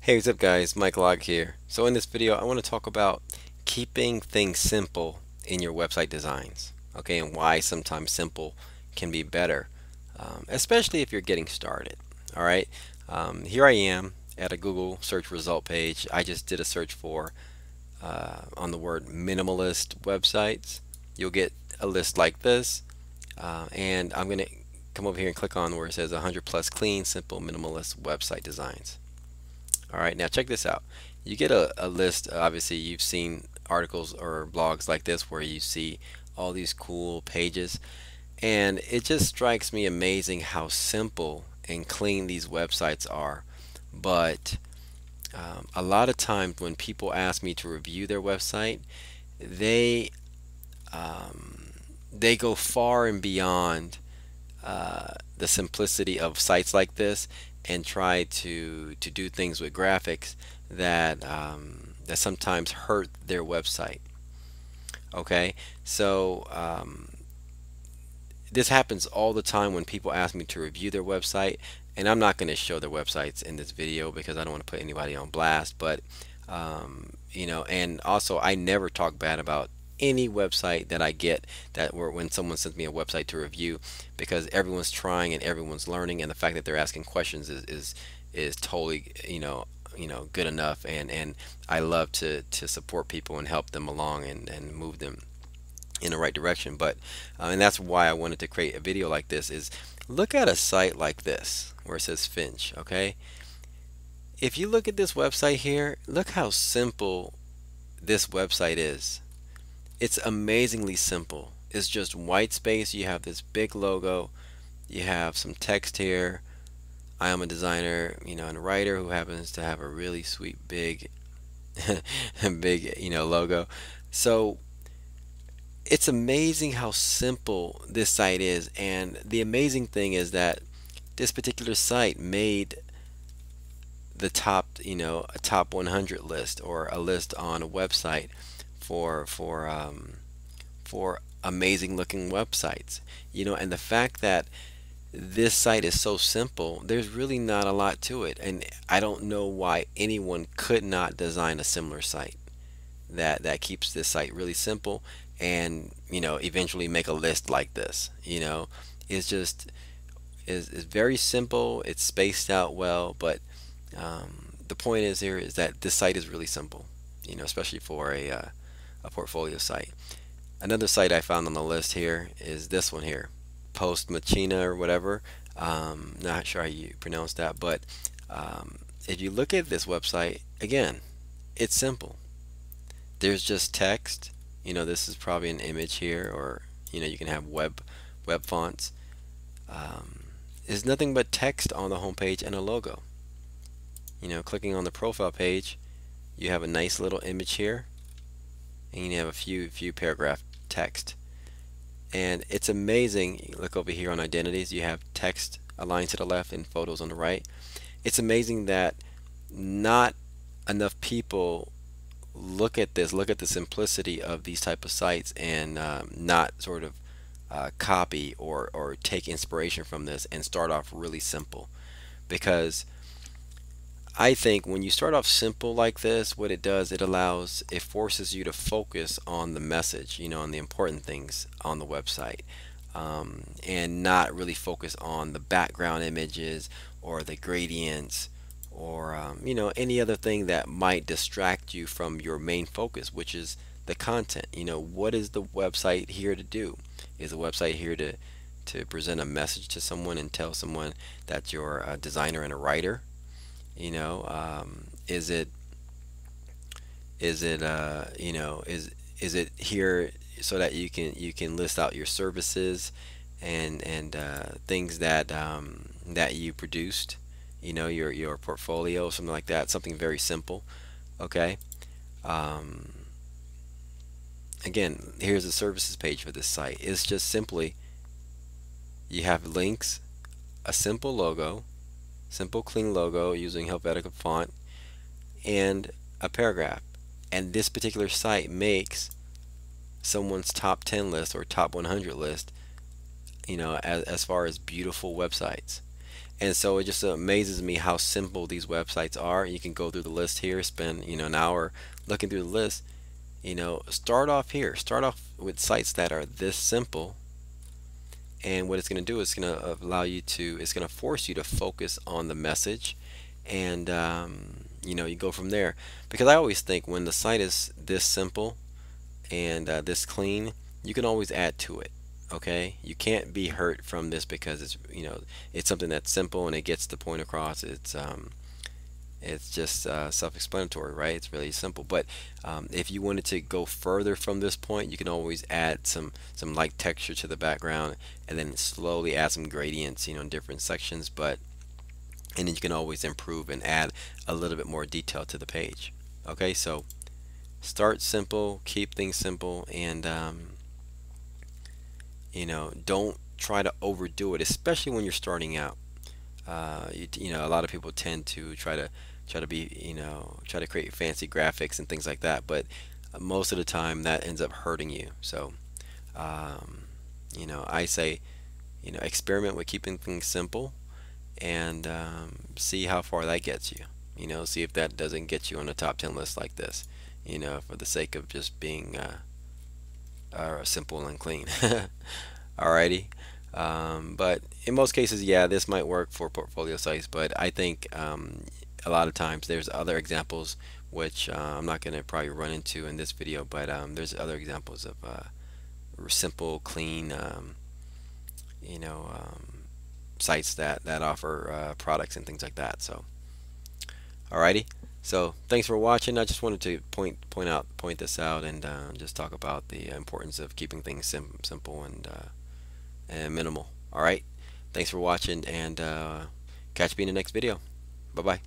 Hey, what's up guys, Mike Locke here. So in this video I want to talk about keeping things simple in your website designs, okay, and why sometimes simple can be better, especially if you're getting started. Alright, here I am at a Google search result page. I just did a search for on the word minimalist websites. You'll get a list like this, and I'm going to come over here and click on where it says 100 plus clean simple minimalist website designs. Alright, now check this out. You get a list. Obviously you've seen articles or blogs like this where you see all these cool pages, and it just strikes me amazing how simple and clean these websites are. But a lot of times when people ask me to review their website, they go far and beyond the simplicity of sites like this and try to do things with graphics that that sometimes hurt their website. Okay, so this happens all the time when people ask me to review their website, and I'm not going to show their websites in this video because I don't want to put anybody on blast. But you know, and also I never talk bad about any website that I get when someone sends me a website to review, because everyone's trying and everyone's learning, and the fact that they're asking questions is totally you know good enough, and I love to support people and help them along and move them in the right direction. But and that's why I wanted to create a video like this, is look at a site like this where it says Finch. Okay, if you look at this website here, look how simple this website is. It's amazingly simple. It's just white space. You have this big logo, you have some text here, I am a designer, you know, and a writer who happens to have a really sweet big big, you know, logo. So it's amazing how simple this site is, and the amazing thing is that this particular site made the top, you know, a top 100 list, or a list on a website for amazing looking websites, you know. And the fact that this site is so simple, there's really not a lot to it, and I don't know why anyone could not design a similar site that keeps this site really simple, and you know, eventually make a list like this. You know, it's just is very simple. It's spaced out well, but the point is here is that this site is really simple, you know, especially for a portfolio site. Another site I found on the list here is this one here, Post Machina or whatever. Not sure how you pronounce that, but if you look at this website again, it's simple. There's just text. You know, this is probably an image here, or you know, you can have web fonts. There's nothing but text on the homepage and a logo. You know, clicking on the profile page, you have a nice little image here, and you have a few paragraph text. And it's amazing, you look over here on identities, you have text aligned to the left and photos on the right. It's amazing that not enough people look at this, look at the simplicity of these type of sites, and not sort of copy or take inspiration from this and start off really simple. Because I think when you start off simple like this, what it does, it forces you to focus on the message, you know, on the important things on the website, and not really focus on the background images or the gradients or, you know, any other thing that might distract you from your main focus, which is the content. You know, what is the website here to do? Is the website here to present a message to someone and tell someone that you're a designer and a writer? You know, you know, is it here so that you can list out your services and things that that you produced, you know, your portfolio, something like that, something very simple. Okay, again, here's the services page for this site. It's just simply, you have links, a simple logo, simple clean logo using Helvetica font, and a paragraph. And this particular site makes someone's top 10 list or top 100 list, you know, as far as beautiful websites. And so it just amazes me how simple these websites are. You can go through the list here, spend, you know, an hour looking through the list. You know, start off here, start off with sites that are this simple. And what it's going to do is going to allow you to, it's going to force you to focus on the message, and you know, you go from there. Because I always think when the site is this simple and this clean, you can always add to it. Okay, you can't be hurt from this because it's, you know, it's something that's simple and it gets the point across. It's just self-explanatory, right? It's really simple. But if you wanted to go further from this point, you can always add some light texture to the background, and then slowly add some gradients, you know, in different sections. But and then you can always improve and add a little bit more detail to the page. Okay, so start simple, keep things simple, and you know, don't try to overdo it, especially when you're starting out. You know, a lot of people tend to try to be, you know, try to create fancy graphics and things like that, but most of the time that ends up hurting you. So you know, I say, you know, experiment with keeping things simple, and see how far that gets you. You know, see if that doesn't get you on a top 10 list like this, you know, for the sake of just being simple and clean. Alrighty. But in most cases, yeah, this might work for portfolio sites, but I think a lot of times there's other examples which I'm not going to probably run into in this video, but there's other examples of simple, clean, you know, sites that offer products and things like that. So, alrighty. So thanks for watching. I just wanted to point this out, and just talk about the importance of keeping things simple and minimal. All right, thanks for watching, and catch me in the next video. Bye bye.